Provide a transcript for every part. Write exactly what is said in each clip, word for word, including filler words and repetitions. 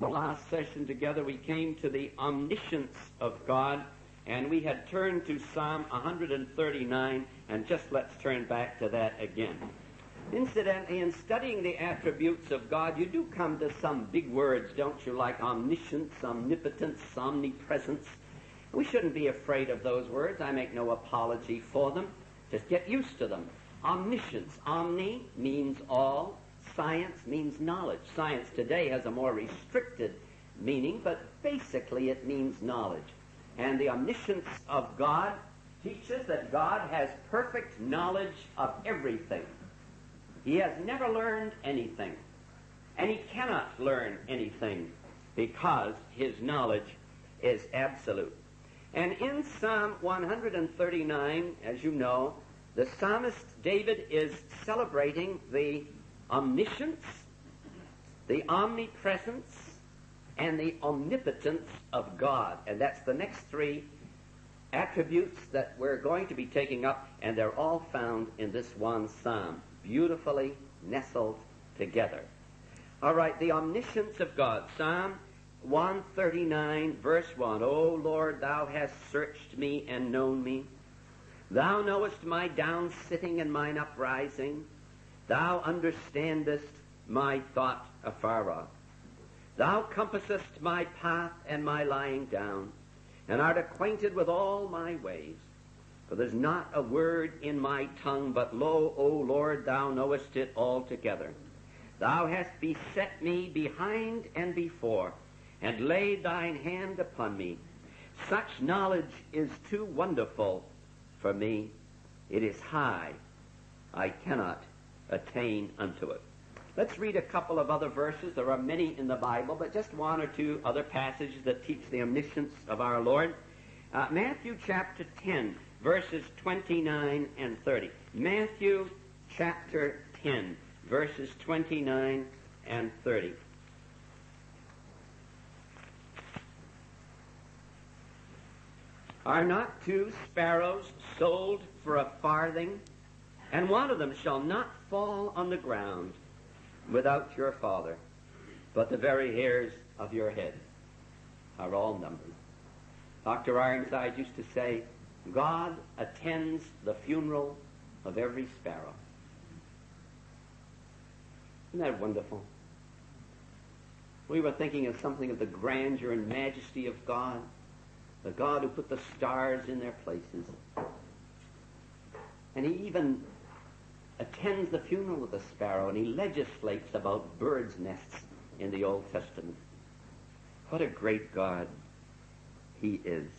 The last session together, we came to the omniscience of God, and we had turned to Psalm one thirty-nine, and just let's turn back to that again. Incidentally, in studying the attributes of God, you do come to some big words, don't you, like omniscience, omnipotence, omnipresence. We shouldn't be afraid of those words. I make no apology for them. Just get used to them. Omniscience. Omni means all. Science means knowledge. Science today has a more restricted meaning, but basically it means knowledge. And the omniscience of God teaches that God has perfect knowledge of everything. He has never learned anything, and he cannot learn anything because his knowledge is absolute. And in Psalm one thirty-nine, as you know, the psalmist David is celebrating the omniscience, the omnipresence, and the omnipotence of God. And that's the next three attributes that we're going to be taking up, and they're all found in this one psalm, beautifully nestled together. All right, the omniscience of God, Psalm one thirty-nine, verse one. O Lord, thou hast searched me and known me. Thou knowest my down sitting and mine uprising. Thou understandest my thought afar off. Thou compassest my path and my lying down, and art acquainted with all my ways. For there's not a word in my tongue, but lo, O Lord, thou knowest it altogether. Thou hast beset me behind and before, and laid thine hand upon me. Such knowledge is too wonderful for me. It is high. I cannot attain unto it. Let's read a couple of other verses. There are many in the Bible, but just one or two other passages that teach the omniscience of our Lord. Uh, Matthew chapter ten. Verses twenty-nine and thirty. Matthew chapter ten, verses twenty-nine and thirty. Are not two sparrows sold for a farthing? And one of them shall not fall on the ground without your Father, but the very hairs of your head are all numbered. Doctor Ironside used to say, God attends the funeral of every sparrow. Isn't that wonderful? We were thinking of something of the grandeur and majesty of God, the God who put the stars in their places. And he even attends the funeral of the sparrow, and he legislates about birds' nests in the Old Testament. What a great God he is.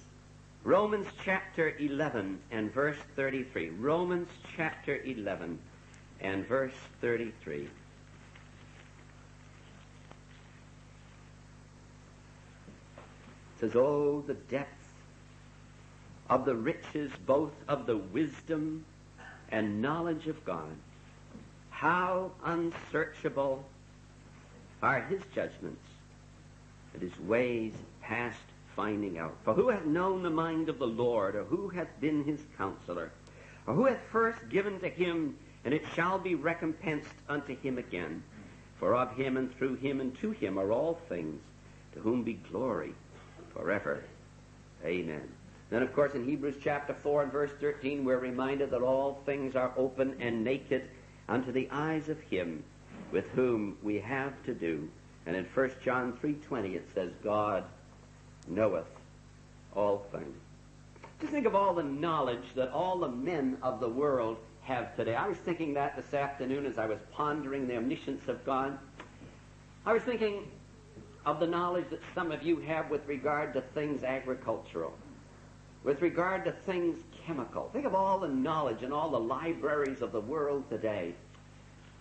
Romans chapter eleven and verse thirty-three. Romans chapter eleven and verse thirty-three. It says, oh, the depth of the riches both of the wisdom and knowledge of God. How unsearchable are his judgments, and his ways past finding out. For who hath known the mind of the Lord, or who hath been his counselor, or who hath first given to him, and it shall be recompensed unto him again? For of him, and through him, and to him are all things, to whom be glory forever. Amen. Then, of course, in Hebrews chapter four and verse thirteen, we're reminded that all things are open and naked unto the eyes of him with whom we have to do. And in First John three twenty, it says, God knoweth all things. Just think of all the knowledge that all the men of the world have today. I was thinking that this afternoon as I was pondering the omniscience of God. I was thinking of the knowledge that some of you have with regard to things agricultural, with regard to things chemical. Think of all the knowledge in all the libraries of the world today.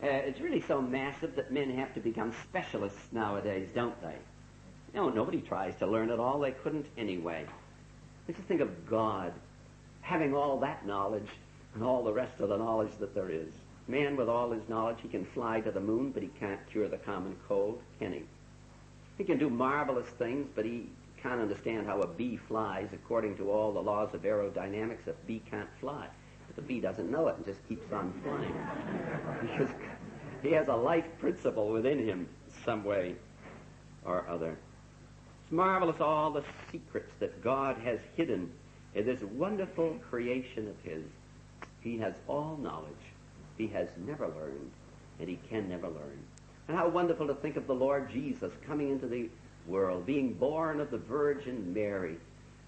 Uh, it's really so massive that men have to become specialists nowadays, don't they? No, nobody tries to learn it all. They couldn't anyway. Let's just think of God having all that knowledge and all the rest of the knowledge that there is. Man, with all his knowledge, he can fly to the moon, but he can't cure the common cold, can he? He can do marvelous things, but he can't understand how a bee flies according to all the laws of aerodynamics. A bee can't fly, but the bee doesn't know it and just keeps on flying. Because he has a life principle within him some way. or other. It's marvelous all the secrets that God has hidden in this wonderful creation of his. He has all knowledge. He has never learned, and he can never learn. And how wonderful to think of the Lord Jesus coming into the world, being born of the Virgin Mary,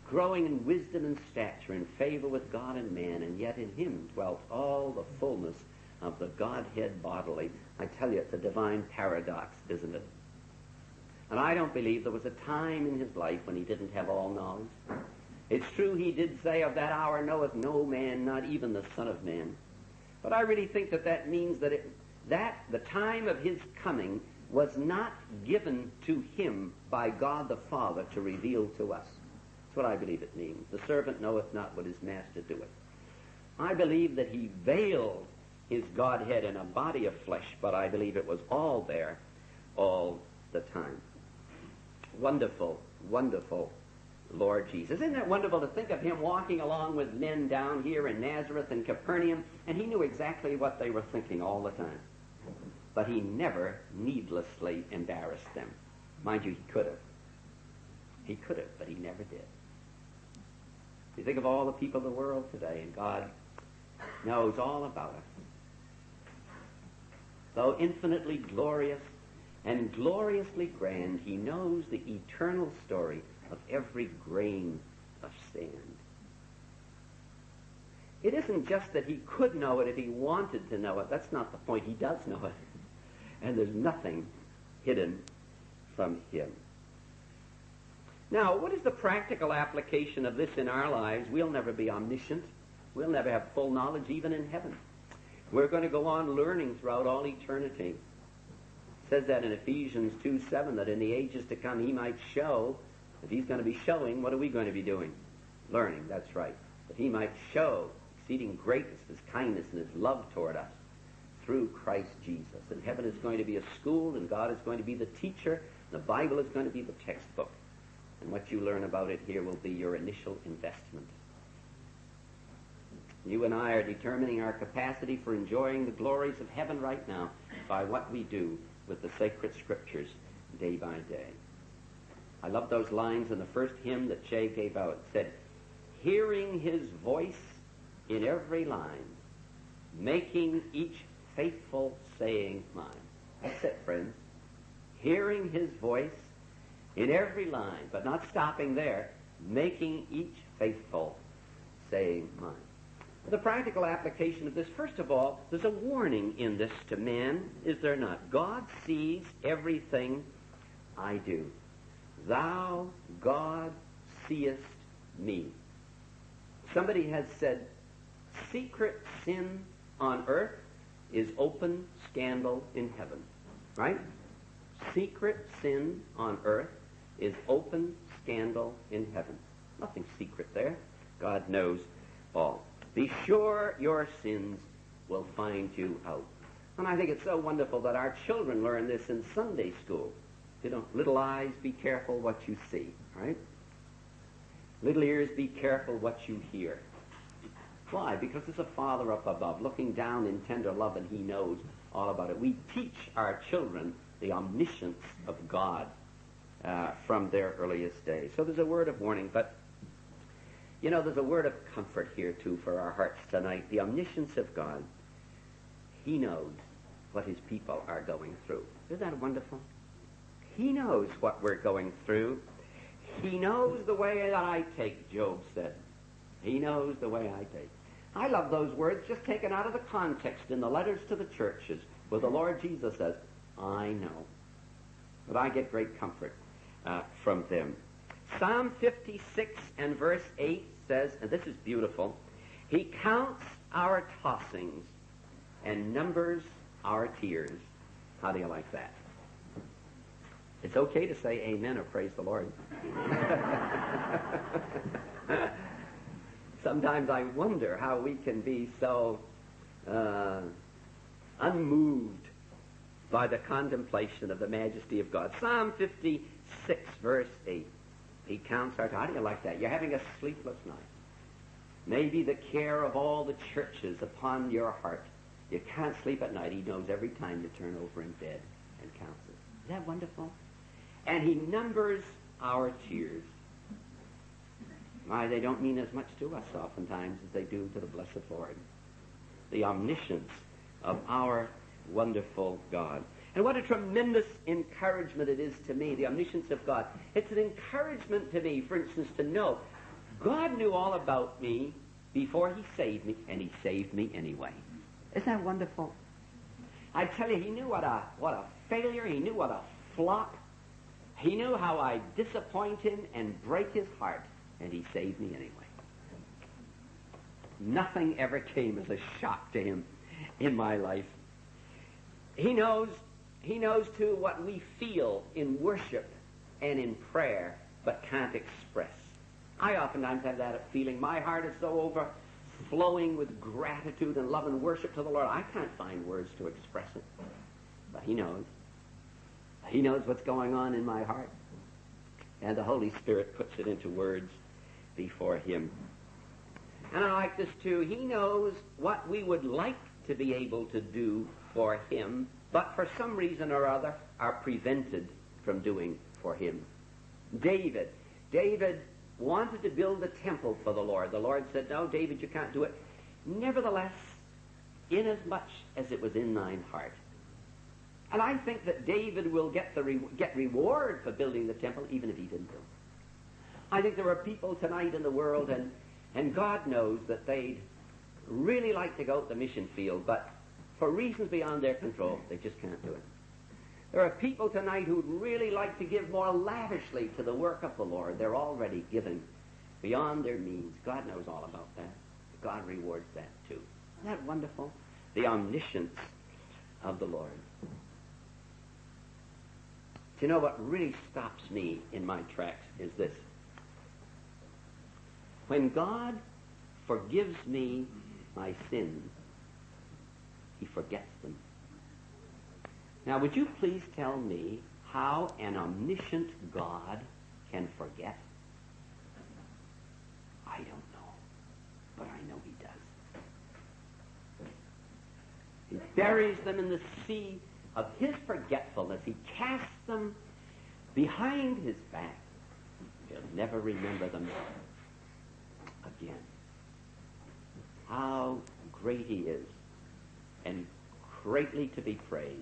growing in wisdom and stature, in favor with God and man, and yet in him dwelt all the fullness of the Godhead bodily. I tell you, it's a divine paradox, isn't it? And I don't believe there was a time in his life when he didn't have all knowledge. It's true he did say, of that hour knoweth no man, not even the Son of Man. But I really think that that means that, it, that the time of his coming was not given to him by God the Father to reveal to us. That's what I believe it means. The servant knoweth not what his master doeth. I believe that he veiled his Godhead in a body of flesh, but I believe it was all there all the time. Wonderful, wonderful Lord Jesus. Isn't it wonderful to think of him walking along with men down here in Nazareth and Capernaum, and he knew exactly what they were thinking all the time. But he never needlessly embarrassed them. Mind you, he could have. He could have, but he never did. You think of all the people of the world today, and God knows all about us. Though infinitely glorious and gloriously grand, he knows the eternal story of every grain of sand. It isn't just that he could know it if he wanted to know it. That's not the point. He does know it. And there's nothing hidden from him. Now, what is the practical application of this in our lives? We'll never be omniscient. We'll never have full knowledge even in heaven. We're going to go on learning throughout all eternity. It says that in Ephesians two seven, that in the ages to come he might show. If he's going to be showing, what are we going to be doing? Learning, that's right. That he might show exceeding greatness of his kindness and his love toward us through Christ Jesus. And heaven is going to be a school, and God is going to be the teacher, and the Bible is going to be the textbook. And what you learn about it here will be your initial investment. You and I are determining our capacity for enjoying the glories of heaven right now by what we do with the sacred scriptures day by day. I love those lines in the first hymn that Che gave out. It said, hearing his voice in every line, making each faithful saying mine. That's it, friends. Hearing his voice in every line, but not stopping there, making each faithful saying mine. The practical application of this, first of all, there's a warning in this to man, is there not? God sees everything I do. Thou, God, seest me. Somebody has said, secret sin on earth is open scandal in heaven. Right? Secret sin on earth is open scandal in heaven. Nothing secret there. God knows all. Be sure your sins will find you out. And I think it's so wonderful that our children learn this in Sunday school. You know, little eyes, be careful what you see, right? Little ears, be careful what you hear. Why? Because there's a Father up above looking down in tender love, and he knows all about it. We teach our children the omniscience of God uh, from their earliest days. So there's a word of warning, but, you know, there's a word of comfort here, too, for our hearts tonight. The omniscience of God. He knows what his people are going through. Isn't that wonderful? He knows what we're going through. He knows the way that I take, Job said. He knows the way I take. I love those words just taken out of the context in the letters to the churches where the Lord Jesus says, I know. But I get great comfort uh, from them. Psalm fifty-six and verse eight says, and this is beautiful, he counts our tossings and numbers our tears. How do you like that? It's okay to say amen or praise the Lord. Sometimes I wonder how we can be so uh, unmoved by the contemplation of the majesty of God. Psalm fifty-six, verse eight. He counts our... How do you like that? You're having a sleepless night. Maybe the care of all the churches upon your heart. You can't sleep at night. He knows every time you turn over in bed and counts it. Isn't that wonderful? and he numbers our tears. My, they don't mean as much to us oftentimes as they do to the blessed Lord, the omniscience of our wonderful God. And what a tremendous encouragement it is to me, the omniscience of God. It's an encouragement to me, for instance, to know God knew all about me before he saved me, and he saved me anyway. Isn't that wonderful? I tell you, he knew what a, what a failure, he knew what a flop. He knew how I disappoint him and break his heart, and he saved me anyway. Nothing ever came as a shock to him in my life. He knows, he knows too, what we feel in worship and in prayer, but can't express. I oftentimes have that feeling. My heart is so overflowing with gratitude and love and worship to the Lord, I can't find words to express it. But he knows. He knows what's going on in my heart. And the Holy Spirit puts it into words before him. And I like this too. He knows what we would like to be able to do for him, but for some reason or other are prevented from doing for him. David. David wanted to build a temple for the Lord. The Lord said, no, David, you can't do it. Nevertheless, inasmuch as it was in thine heart. And I think that David will get the re get reward for building the temple, even if he didn't build it. I think there are people tonight in the world, and, and God knows that they'd really like to go to the mission field, but for reasons beyond their control, they just can't do it. There are people tonight who'd really like to give more lavishly to the work of the Lord. They're already giving beyond their means. God knows all about that. God rewards that too. Isn't that wonderful? The omniscience of the Lord. Do you know what really stops me in my tracks is this. When God forgives me my sins, he forgets them. Now, would you please tell me how an omniscient God can forget? I don't know, but I know he does. He buries them in the sea of his forgetfulness. He casts them behind his back. He'll never remember them again. How great he is, and greatly to be praised.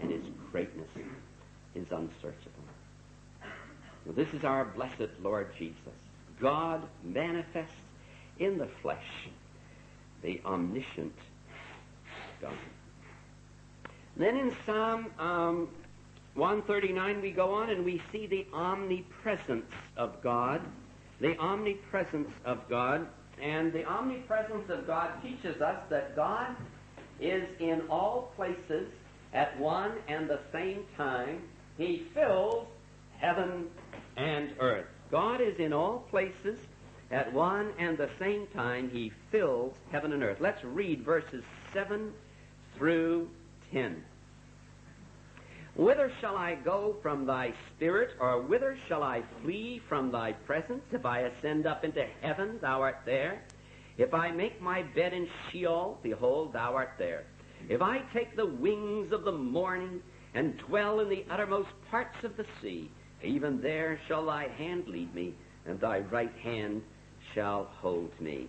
And his greatness is unsearchable. Well, this is our blessed Lord Jesus, God manifest in the flesh, the omniscient God. And then in Psalm um, one thirty-nine we go on and we see the omnipresence of God, the omnipresence of God. And the omnipresence of God teaches us that God is in all places at one and the same time. He fills heaven and earth. God is in all places at one and the same time. He fills heaven and earth. Let's read verses seven through ten. Whither shall I go from thy spirit, or whither shall I flee from thy presence? If I ascend up into heaven, thou art there. If I make my bed in Sheol, behold, thou art there. If I take the wings of the morning and dwell in the uttermost parts of the sea, even there shall thy hand lead me, and thy right hand shall hold me.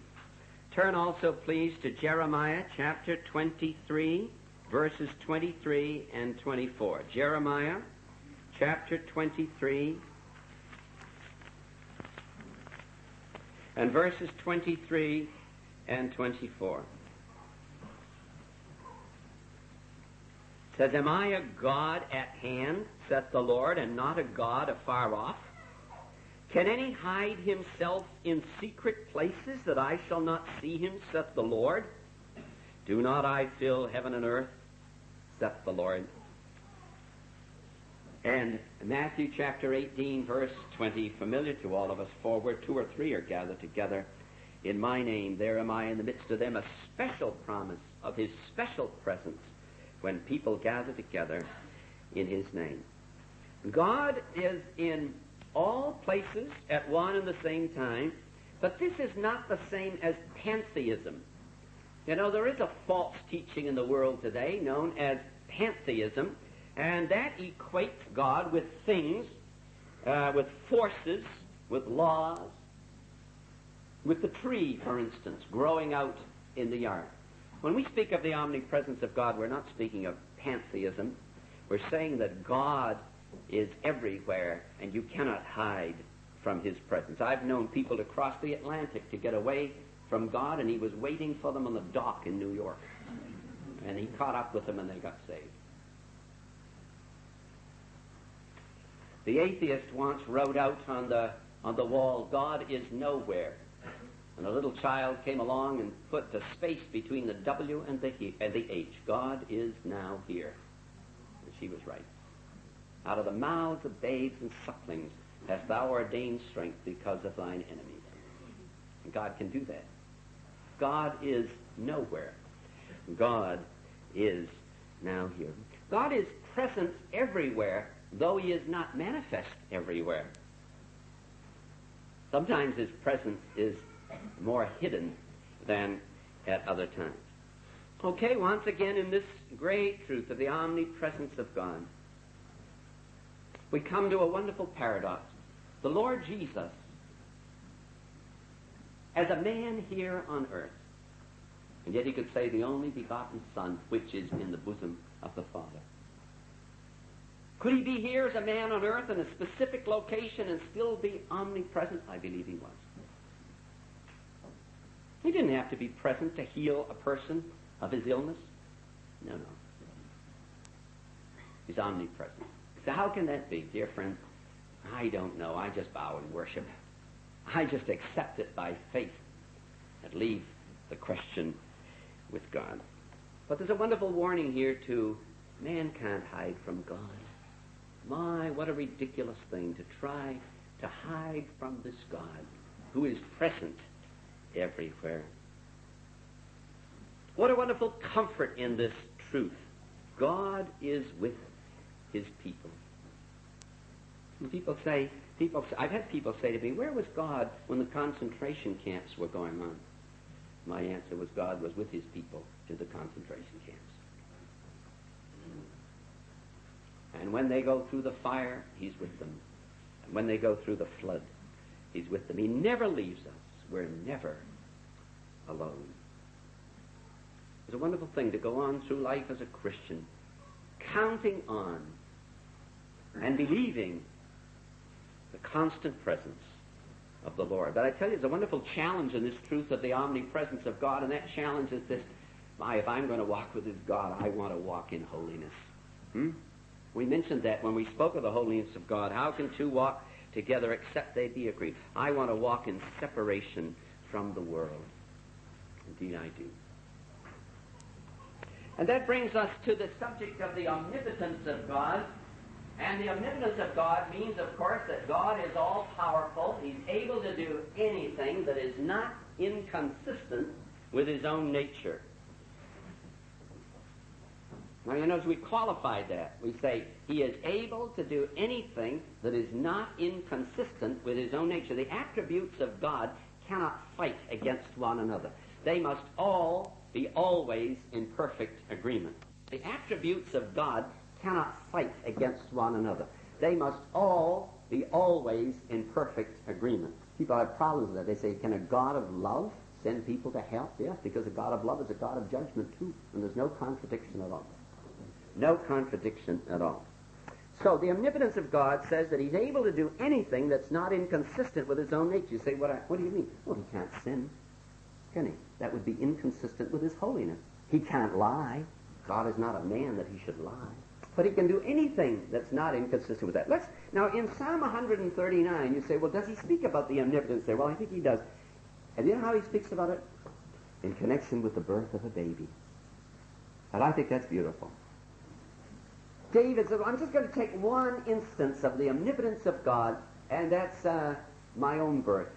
Turn also, please, to Jeremiah chapter twenty-three, verses twenty-three and twenty-four. Jeremiah chapter twenty-three and verses twenty-three and twenty-four. Says, am I a God at hand, saith the Lord, and not a God afar off? Can any hide himself in secret places that I shall not see him, saith the Lord? Do not I fill heaven and earth, saith the Lord? And Matthew chapter eighteen, verse twenty, familiar to all of us, for where two or three are gathered together in my name, there am I in the midst of them, a special promise of his special presence, when people gather together in his name. God is in all places at one and the same time, but this is not the same as pantheism. You know, there is a false teaching in the world today known as pantheism, And that equates God with things, uh, with forces, with laws, with the tree, for instance, growing out in the yard. When we speak of the omnipresence of God, we're not speaking of pantheism. We're saying that God is everywhere, and you cannot hide from his presence. I've known people to cross the Atlantic to get away from God, and he was waiting for them on the dock in New York. And he caught up with them, and they got saved. The atheist once wrote out on the, on the wall, "God is nowhere." And a little child came along and put the space between the W and the, he, and the H. God is now here. And she was right. Out of the mouths of babes and sucklings hast thou ordained strength because of thine enemies. And God can do that. God is nowhere. God is now here. God is present everywhere, though he is not manifest everywhere. Sometimes his presence is more hidden than at other times. Okay, once again, in this great truth of the omnipresence of God, we come to a wonderful paradox. The Lord Jesus, as a man here on earth, and yet he could say, the only begotten Son, which is in the bosom of the Father. Could he be here as a man on earth in a specific location and still be omnipresent? I believe he was. He didn't have to be present to heal a person of his illness. No, no. He's omnipresent. So how can that be, dear friends? I don't know. I just bow and worship. I just accept it by faith and leave the question with God. But there's a wonderful warning here too. Man can't hide from God. My, what a ridiculous thing to try to hide from this God who is present everywhere. What a wonderful comfort in this truth. God is with his people. And people say, people, I've had people say to me, where was God when the concentration camps were going on? My answer was, God was with his people to the concentration camps. And when they go through the fire, he's with them. And when they go through the flood, he's with them. He never leaves us. We're never alone. It's a wonderful thing to go on through life as a Christian, counting on and believing the constant presence of the Lord. But I tell you, it's a wonderful challenge in this truth of the omnipresence of God, and that challenge is this: my, if I'm going to walk with this God, I want to walk in holiness. Hmm? We mentioned that when we spoke of the holiness of God. How can two walk together except they be agreed? I want to walk in separation from the world. Indeed I do. And that brings us to the subject of the omnipotence of God. And the omnipotence of God means, of course, that God is all-powerful. He's able to do anything that is not inconsistent with his own nature. Now, you notice we qualify that. We say he is able to do anything that is not inconsistent with his own nature. The attributes of God cannot fight against one another. They must all be always in perfect agreement. The attributes of God cannot fight against one another. They must all be always in perfect agreement. People have problems with that. They say, can a God of love send people to hell? Yes, because a God of love is a God of judgment too, and there's no contradiction at all. No contradiction at all. So the omnipotence of God says that he's able to do anything that's not inconsistent with his own nature. You say, what, I, what do you mean? Well, he can't sin, can he? That would be inconsistent with his holiness. He can't lie. God is not a man that he should lie. But he can do anything that's not inconsistent with that. Let's, now, in Psalm one thirty-nine, you say, well, does he speak about the omnipotence there? Well, I think he does. And you know how he speaks about it? In connection with the birth of a baby. And I think that's beautiful. David said, I'm just going to take one instance of the omnipotence of God, and that's uh, my own birth.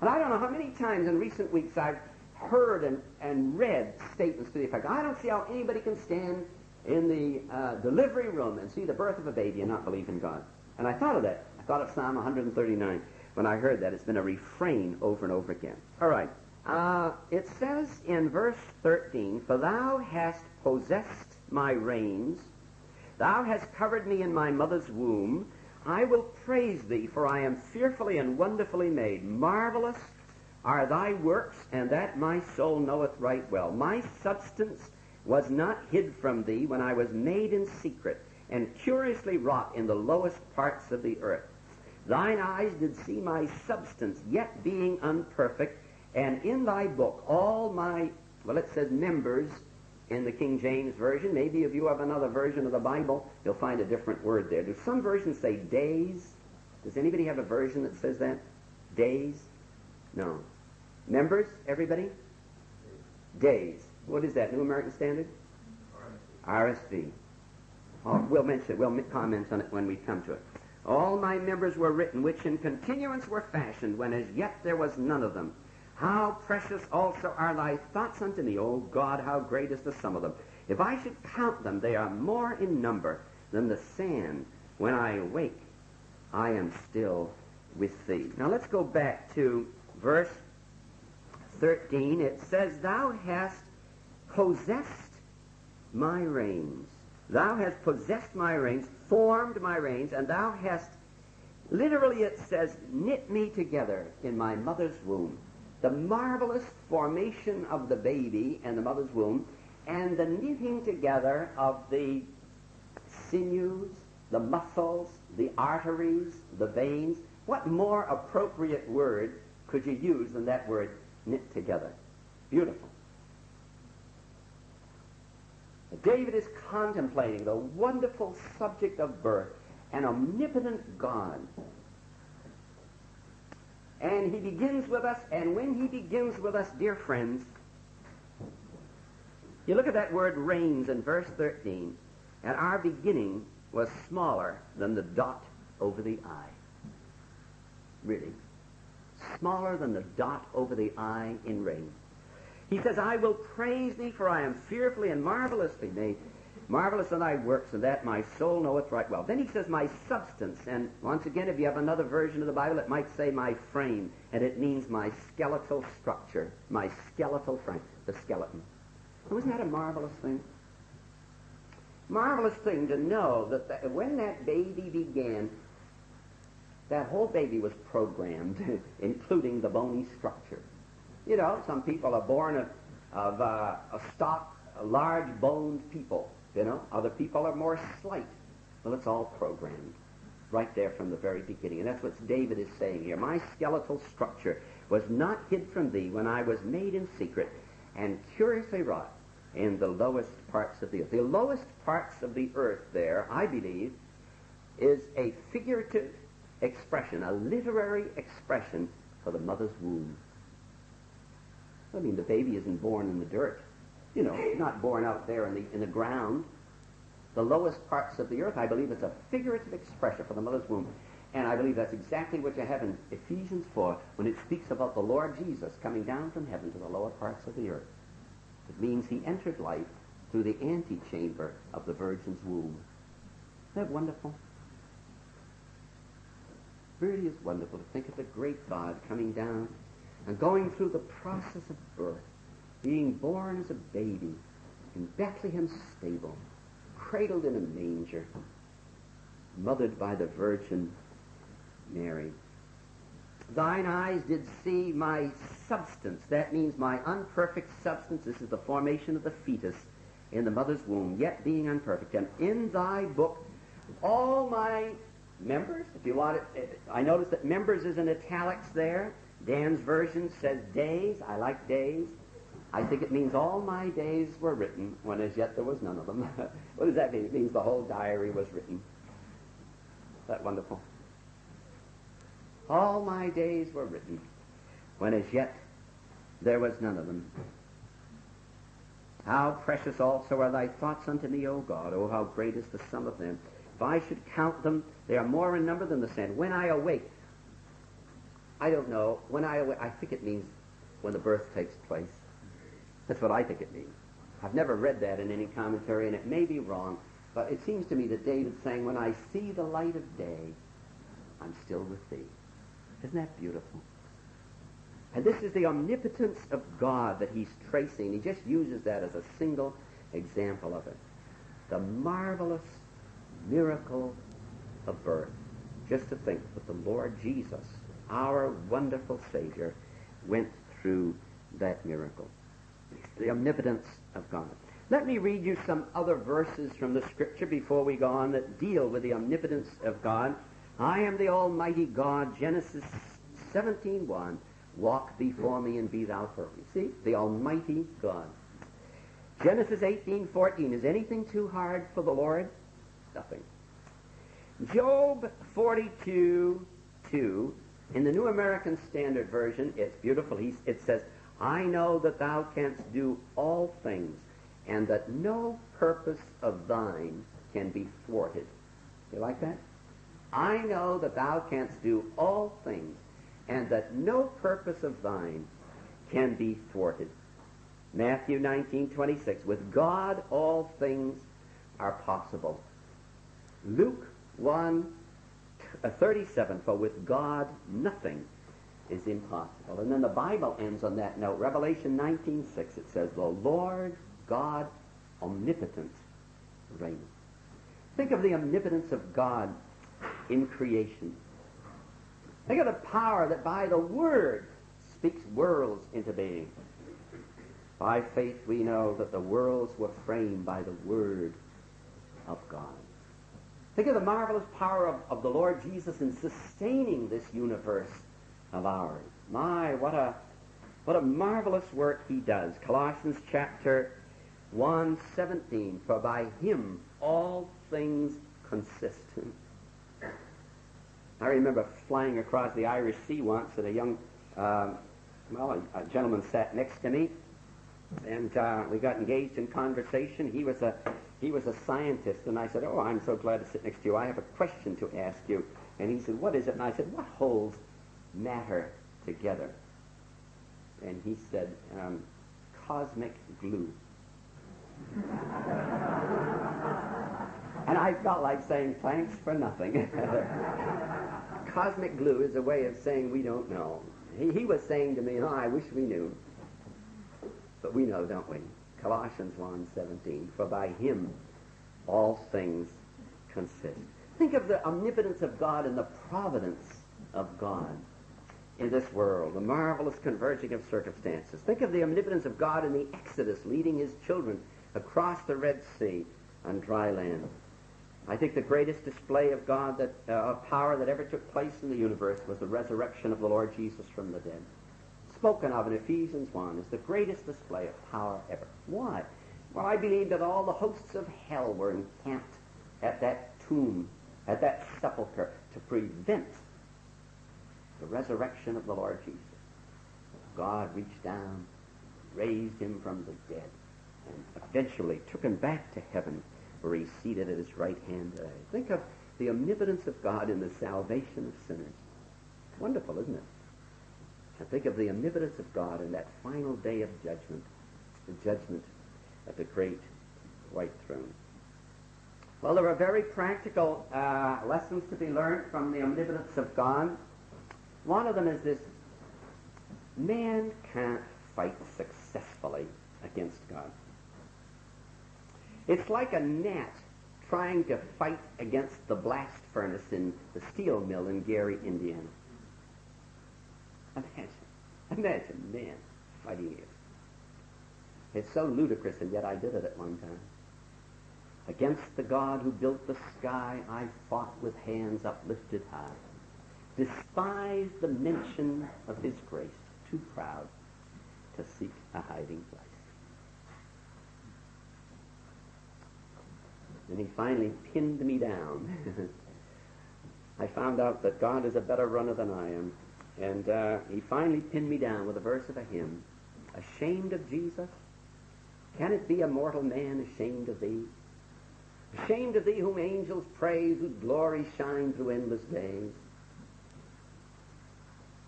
And I don't know how many times in recent weeks I've heard and, and read statements to the effect, I don't see how anybody can stand in the uh, delivery room and see the birth of a baby and not believe in God. And I thought of that. I thought of Psalm one thirty-nine. When I heard that, it's been a refrain over and over again. All right. Uh, it says in verse thirteen, for thou hast possessed my reins. Thou hast covered me in my mother's womb. I will praise thee, for I am fearfully and wonderfully made. Marvelous are thy works, and that my soul knoweth right well. My substance was not hid from thee when I was made in secret, and curiously wrought in the lowest parts of the earth. Thine eyes did see my substance, yet being unperfect, and in thy book all my, well, it says members in the King James Version. Maybe if you have another version of the Bible, you'll find a different word there. Do some versions say days? Does anybody have a version that says that? Days? No. Members, everybody? Days. What is that, New American Standard? R S V. Oh, we'll mention it. We'll comment on it when we come to it. All my members were written, which in continuance were fashioned, when as yet there was none of them. How precious also are thy thoughts unto me, O God, how great is the sum of them. If I should count them, they are more in number than the sand. When I awake, I am still with thee. Now let's go back to verse thirteen. It says, thou hast possessed my reins. Thou hast possessed my reins, formed my reins, and thou hast, literally it says, knit me together in my mother's womb. The marvelous formation of the baby and the mother's womb, and the knitting together of the sinews, the muscles, the arteries, the veins. What more appropriate word could you use than that word, knit together? Beautiful. David is contemplating the wonderful subject of birth, an omnipotent God. And he begins with us, and when he begins with us, dear friends, you look at that word reins in verse thirteen, and our beginning was smaller than the dot over the I. Really. Smaller than the dot over the I in reins. He says, I will praise thee, for I am fearfully and marvelously made. Marvelous are thy works, and that my soul knoweth right well. Then he says, my substance. And once again, if you have another version of the Bible, it might say my frame. And it means my skeletal structure, my skeletal frame, the skeleton. Well, isn't that a marvelous thing? Marvelous thing to know that the, when that baby began, that whole baby was programmed, including the bony structure. You know, some people are born of, of uh, a stock, large-boned people. You know, other people are more slight. Well, it's all programmed right there from the very beginning. And that's what David is saying here. My skeletal structure was not hid from thee when I was made in secret and curiously wrought in the lowest parts of the earth. The lowest parts of the earth there, I believe, is a figurative expression, a literary expression for the mother's womb. I mean, the baby isn't born in the dirt. You know, not born out there in the, in the ground. The lowest parts of the earth, I believe, is a figurative expression for the mother's womb. And I believe that's exactly what you have in Ephesians four when it speaks about the Lord Jesus coming down from heaven to the lower parts of the earth. It means he entered life through the antechamber of the virgin's womb. Isn't that wonderful? It really is wonderful to think of the great God coming down and going through the process of birth. Being born as a baby in Bethlehem's stable, cradled in a manger, mothered by the Virgin Mary. Thine eyes did see my substance. That means my unperfect substance. This is the formation of the fetus in the mother's womb, yet being unperfect. And in thy book, all my members, if you want it, I notice that members is in italics there. Dan's version says days. I like days. I think it means all my days were written when as yet there was none of them. What does that mean? It means the whole diary was written. Isn't that wonderful? All my days were written when as yet there was none of them. How precious also are thy thoughts unto me, O God. O how great is the sum of them. If I should count them, they are more in number than the sand. When I awake, I don't know. When I awake, I think it means when the birth takes place. That's what I think it means. I've never read that in any commentary, and it may be wrong, but it seems to me that David's saying, when I see the light of day, I'm still with thee. Isn't that beautiful? And this is the omnipotence of God that he's tracing. He just uses that as a single example of it. the marvelous miracle of birth. Just to think that the Lord Jesus, our wonderful Savior, went through that miracle. The omnipotence of God. Let me read you some other verses from the Scripture before we go on that deal with the omnipotence of God. I am the Almighty God, Genesis seventeen one. Walk before me and be thou perfect. See, the Almighty God. Genesis eighteen fourteen. Is anything too hard for the Lord? Nothing. Job forty-two two. In the New American Standard Version, it's beautiful. He, it says, I know that thou canst do all things, and that no purpose of thine can be thwarted. You like that? I know that thou canst do all things, and that no purpose of thine can be thwarted. Matthew nineteen twenty-six. With God all things are possible. Luke one thirty-seven. For with God nothing is impossible. And then the Bible ends on that note. Revelation nineteen six. It says, the Lord God omnipotent reigneth. Think of the omnipotence of God in creation. Think of the power that by the Word speaks worlds into being. By faith we know that the worlds were framed by the Word of God. Think of the marvelous power of, of the Lord Jesus in sustaining this universe of ours. My, what a, what a marvelous work he does. Colossians chapter one seventeen, for by him all things consist. I remember flying across the Irish Sea once, and a young, um, well, a, a gentleman sat next to me, and uh, we got engaged in conversation. He was a, he was a scientist, and I said, oh, I'm so glad to sit next to you. I have a question to ask you. And he said, what is it? And I said, what holds matter together? And he said, um, cosmic glue. And I felt like saying, thanks for nothing. Cosmic glue is a way of saying we don't know. He, he was saying to me, oh, I wish we knew. But we know, don't we? Colossians one seventeen, for by him all things consist. Think of the omnipotence of God and the providence of God in this world, the marvelous converging of circumstances. Think of the omnipotence of God in the Exodus, leading his children across the Red Sea on dry land. I think the greatest display of God, that, uh, of power that ever took place in the universe was the resurrection of the Lord Jesus from the dead. Spoken of in Ephesians one as the greatest display of power ever. Why? Well, I believe that all the hosts of hell were encamped at that tomb, at that sepulcher, to prevent the resurrection of the Lord Jesus. God reached down, raised him from the dead, and eventually took him back to heaven, where he seated at his right hand today. Think of the omnipotence of God in the salvation of sinners. Wonderful, isn't it? And think of the omnipotence of God in that final day of judgment, the judgment at the great white throne. Well, there are very practical uh, lessons to be learned from the omnipotence of God. One of them is this: man can't fight successfully against God. It's like a gnat trying to fight against the blast furnace in the steel mill in Gary, Indiana. Imagine, imagine man fighting it. It's so ludicrous, and yet I did it at one time. Against the God who built the sky, I fought with hands uplifted high. Despised the mention of his grace, too proud to seek a hiding place. And he finally pinned me down. I found out that God is a better runner than I am. And uh, he finally pinned me down with a verse of a hymn. Ashamed of Jesus? Can it be a mortal man ashamed of thee? Ashamed of thee whom angels praise, whose glory shines through endless days.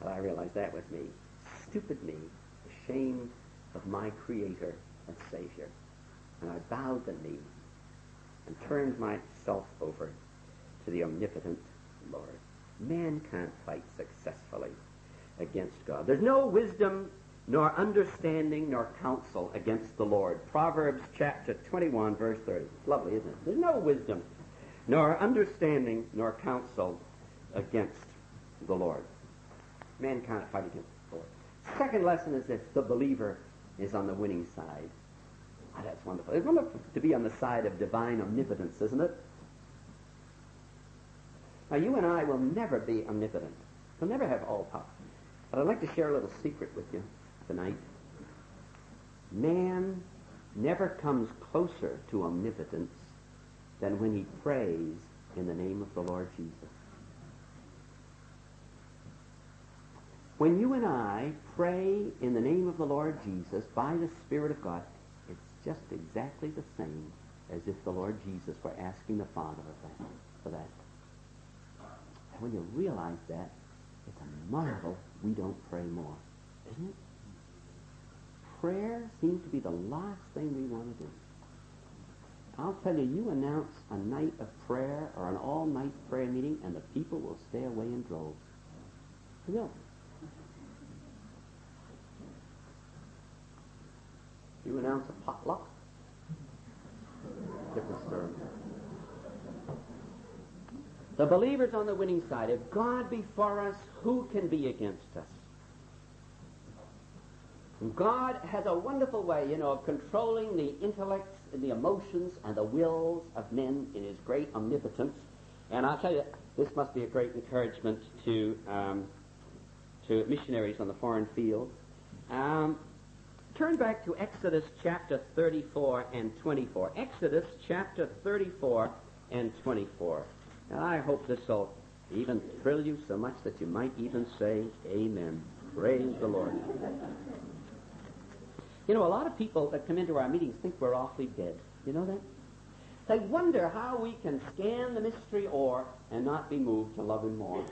But I realized that was me. Stupid me, ashamed of my Creator and Savior. And I bowed the knee and turned myself over to the omnipotent Lord. Man can't fight successfully against God. There's no wisdom nor understanding, nor counsel against the Lord. Proverbs chapter twenty-one, verse thirty. It's lovely, isn't it? There's no wisdom, nor understanding, nor counsel against the Lord. Man cannot fight against the Lord. Second lesson is this: the believer is on the winning side. Oh, that's wonderful. It's wonderful to be on the side of divine omnipotence, isn't it? Now, you and I will never be omnipotent. We'll never have all power. But I'd like to share a little secret with you tonight. Man never comes closer to omnipotence than when he prays in the name of the Lord Jesus. When you and I pray in the name of the Lord Jesus by the Spirit of God, it's just exactly the same as if the Lord Jesus were asking the Father of that, for that. And when you realize that, it's a marvel we don't pray more, isn't it? Prayer seems to be the last thing we want to do. I'll tell you, you announce a night of prayer or an all-night prayer meeting, and the people will stay away in droves. They will. You announce a potluck? Different story. The believer's on the winning side. If God be for us, who can be against us? And God has a wonderful way, you know, of controlling the intellects and the emotions and the wills of men in his great omnipotence. And I'll tell you, this must be a great encouragement to um, to missionaries on the foreign field. Um, turn back to Exodus chapter thirty-four and twenty-four. Exodus chapter thirty-four and twenty-four. And I hope this will even thrill you so much that you might even say amen. Praise the Lord. You know, a lot of people that come into our meetings think we're awfully dead. You know that? They wonder how we can scan the mystery ore and not be moved to love him more,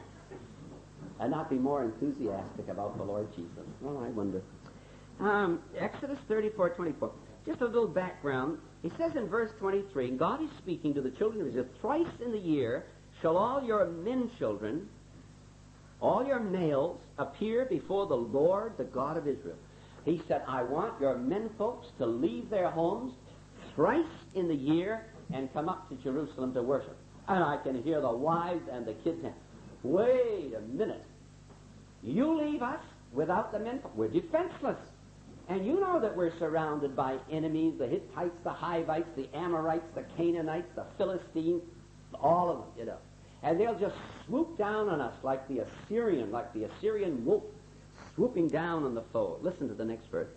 and not be more enthusiastic about the Lord Jesus. Well, I wonder. Um, Exodus thirty-four, twenty-four. Just a little background. He says in verse twenty-three, God is speaking to the children of Israel, "Thrice in the year shall all your men children, all your males, appear before the Lord, the God of Israel." He said, "I want your men folks to leave their homes thrice in the year and come up to Jerusalem to worship." And I can hear the wives and the kids now, "Wait a minute. You leave us without the men folk. We're defenseless. And you know that we're surrounded by enemies, the Hittites, the Hivites, the Amorites, the Canaanites, the Philistines, all of them, you know. And they'll just swoop down on us like the Assyrian, like the Assyrian wolf, swooping down on the foe." Listen to the next verse.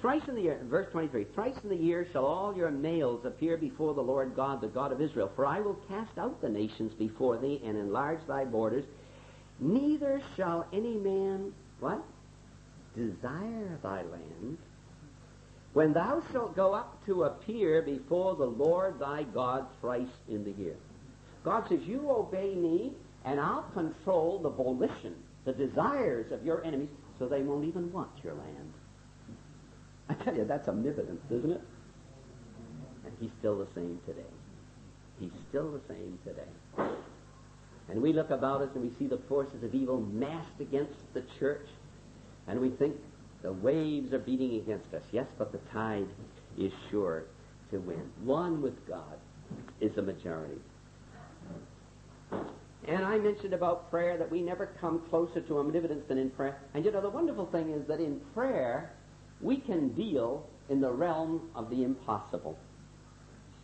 Thrice in the year, verse twenty-three, "Thrice in the year shall all your males appear before the Lord God, the God of Israel, for I will cast out the nations before thee and enlarge thy borders. Neither shall any man," what? "desire thy land, when thou shalt go up to appear before the Lord thy God thrice in the year." God says, "You obey me, and I'll control the volition, the desires of your enemies, so they won't even want your land." I tell you, that's omnipotence, isn't it? And he's still the same today. He's still the same today. And we look about us and we see the forces of evil massed against the church, and we think the waves are beating against us. Yes, but the tide is sure to win. One with God is the majority. And I mentioned about prayer that we never come closer to omnipotence than in prayer. And you know, the wonderful thing is that in prayer, we can deal in the realm of the impossible.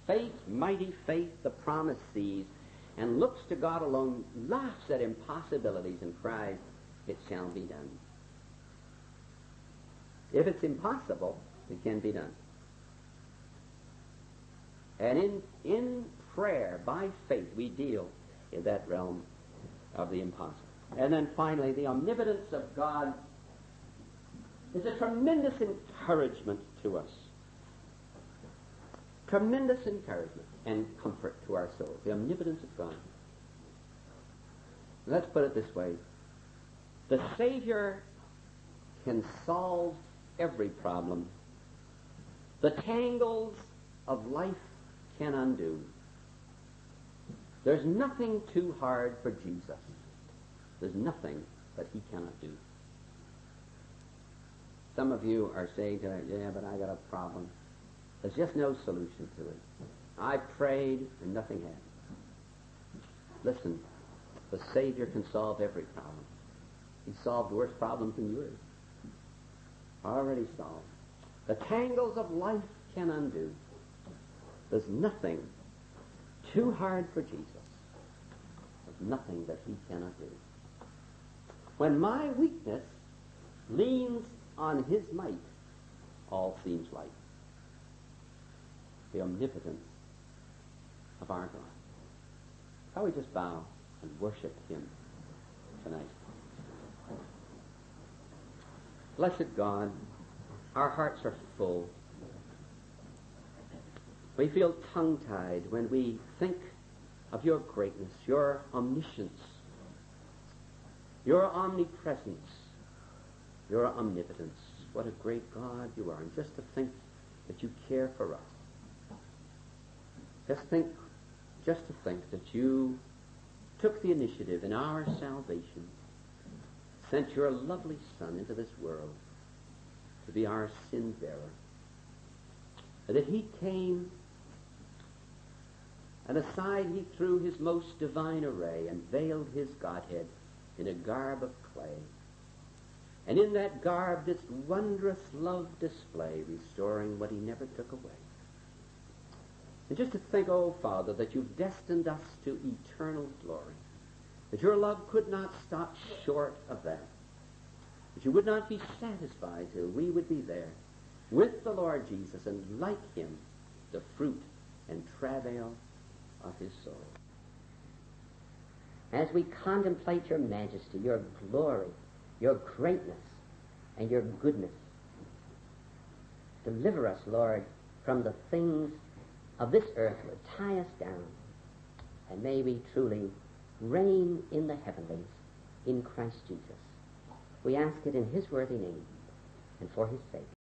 Faith, mighty faith, the promise sees and looks to God alone, laughs at impossibilities and cries, "It shall be done." If it's impossible, it can be done. And in, in prayer, by faith, we deal in that realm of the impossible. And then finally, the omnipotence of God is a tremendous encouragement to us. Tremendous encouragement and comfort to our souls. The omnipotence of God. Let's put it this way. The Savior can solve every problem the tangles of life can undo. There's nothing too hard for Jesus. There's nothing that he cannot do. some of you are saying tonight, yeah, but I got a problem. There's just no solution to it. I prayed and nothing happened. Listen, the Savior can solve every problem. He solved worse problems than yours. Already solved. The tangles of life can undo. There's nothing too hard for Jesus. There's nothing that he cannot do. When my weakness leans on his might, all seems light. The omnipotence of our God. Shall we just bow and worship him tonight? Blessed God, our hearts are full. We feel tongue-tied when we think of your greatness, your omniscience, your omnipresence, your omnipotence. What a great God you are. And just to think that you care for us. Just think, just to think that you took the initiative in our salvation, sent your lovely Son into this world to be our sin bearer, and that he came, and aside he threw his most divine array and veiled his Godhead in a garb of clay, and in that garb this wondrous love display, restoring what he never took away. And just to think, oh, Father, that you've destined us to eternal glory, that your love could not stop short of that, that you would not be satisfied till we would be there with the Lord Jesus and, like him, the fruit and travail of his soul. As we contemplate your majesty, your glory, your greatness, and your goodness, deliver us, Lord, from the things of this earth would tie us down, and may we truly reign in the heavenlies in Christ Jesus. We ask it in his worthy name and for his sake.